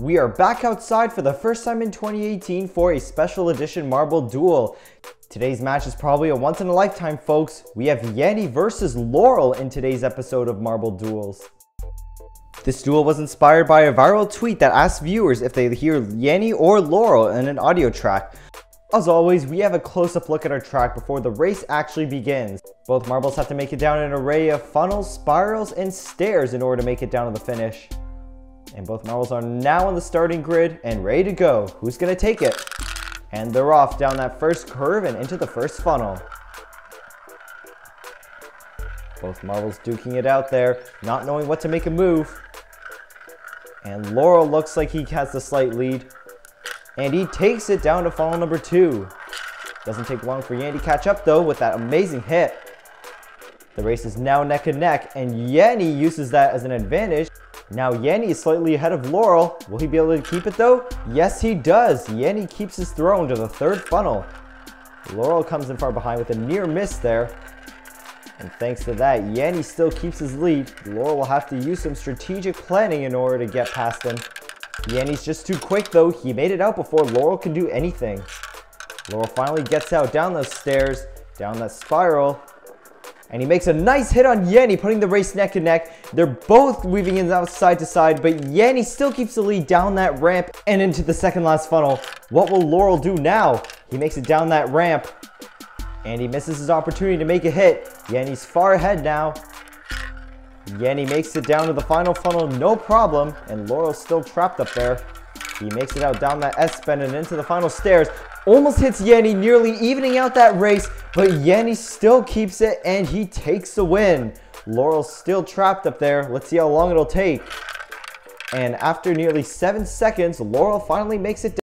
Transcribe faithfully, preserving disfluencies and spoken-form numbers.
We are back outside for the first time in twenty eighteen for a special edition Marble Duel. Today's match is probably a once in a lifetime, folks. We have Yanny versus Laurel in today's episode of Marble Duels. This duel was inspired by a viral tweet that asked viewers if they hear Yanny or Laurel in an audio track. As always, we have a close-up look at our track before the race actually begins. Both marbles have to make it down an array of funnels, spirals, and stairs in order to make it down to the finish. And both marbles are now on the starting grid and ready to go. Who's gonna take it? And they're off down that first curve and into the first funnel. Both marbles duking it out there, not knowing what to make a move. And Laurel looks like he has the slight lead. And he takes it down to funnel number two. Doesn't take long for Yanny to catch up though with that amazing hit. The race is now neck and neck and Yanny uses that as an advantage. Now Yanny is slightly ahead of Laurel. Will he be able to keep it though? Yes, he does. Yanny keeps his throne to the third funnel. Laurel comes in far behind with a near miss there. And thanks to that, Yanny still keeps his lead. Laurel will have to use some strategic planning in order to get past him. Yanny's just too quick though. He made it out before Laurel can do anything. Laurel finally gets out down those stairs, down that spiral. And he makes a nice hit on Yanny, putting the race neck and neck. They're both weaving in out side to side, but Yanny still keeps the lead down that ramp and into the second last funnel. What will Laurel do now? He makes it down that ramp, and he misses his opportunity to make a hit. Yanny's far ahead now. Yanny makes it down to the final funnel, no problem, and Laurel's still trapped up there. He makes it out down that S-bend and into the final stairs. Almost hits Yanny, nearly evening out that race, but Yanny still keeps it and he takes the win. Laurel's still trapped up there. Let's see how long it'll take. And after nearly seven seconds, Laurel finally makes it down.